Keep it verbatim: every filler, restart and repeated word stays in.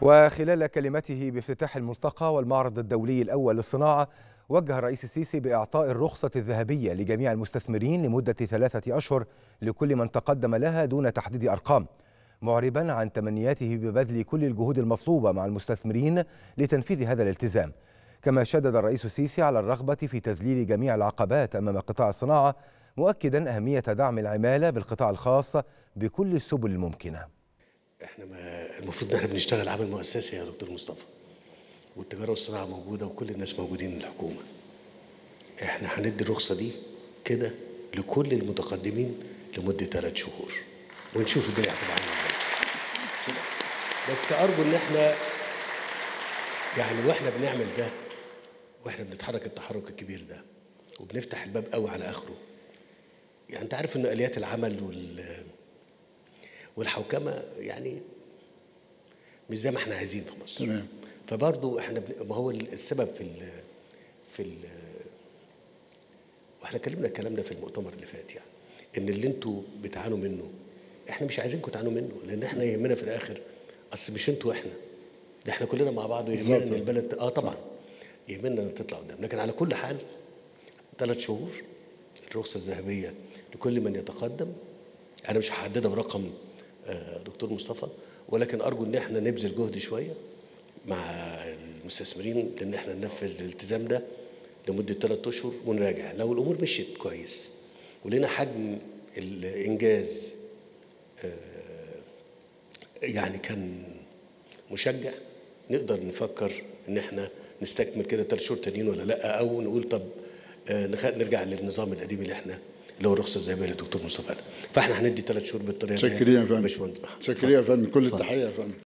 وخلال كلمته بافتتاح الملتقى والمعرض الدولي الأول للصناعة، وجه الرئيس السيسي بإعطاء الرخصة الذهبية لجميع المستثمرين لمدة ثلاثة أشهر لكل من تقدم لها دون تحديد أرقام، معربا عن تمنياته ببذل كل الجهود المطلوبة مع المستثمرين لتنفيذ هذا الالتزام. كما شدد الرئيس السيسي على الرغبة في تذليل جميع العقبات أمام قطاع الصناعة، مؤكدا أهمية دعم العمالة بالقطاع الخاص بكل السبل الممكنة. احنا ما المفروض ان احنا بنشتغل عمل مؤسسي يا دكتور مصطفى، والتجاره والصناعه موجوده وكل الناس موجودين الحكومه. احنا هندي الرخصه دي كده لكل المتقدمين لمده ثلاث شهور ونشوف الدنيا هتبقى عامله ازاي. بس ارجو ان احنا يعني واحنا بنعمل ده واحنا بنتحرك التحرك الكبير ده وبنفتح الباب قوي على اخره. يعني انت عارف ان اليات العمل وال والحوكمه يعني مش زي ما احنا عايزين في مصر. تمام. فبرضه احنا ما هو السبب في ال في ال واحنا اتكلمنا الكلام ده في المؤتمر اللي فات، يعني ان اللي انتوا بتعانوا منه احنا مش عايزينكم تعانوا منه، لان احنا يهمنا في الاخر اصل مش انتوا احنا، ده احنا كلنا مع بعض ويهمنا ان البلد اه طبعا يهمنا ان تطلع قدام. لكن على كل حال ثلاث شهور الرخصه الذهبيه لكل من يتقدم. انا مش هحددها برقم دكتور مصطفى، ولكن ارجو ان احنا نبذل جهد شويه مع المستثمرين لان احنا ننفذ الالتزام ده لمده ثلاث اشهر ونراجع. لو الامور مشيت كويس ولقينا حجم الانجاز يعني كان مشجع، نقدر نفكر ان احنا نستكمل كده ثلاث شهور تانيين ولا لا، او نقول طب نرجع للنظام القديم اللي احنا اللي هو الرخصه الذهبيه للدكتور مصطفى. فاحنا هندي ثلاث شهور بالطريقه دي. شكرا يا فندم. شكرا يا فندم، كل التحيه يا فندم.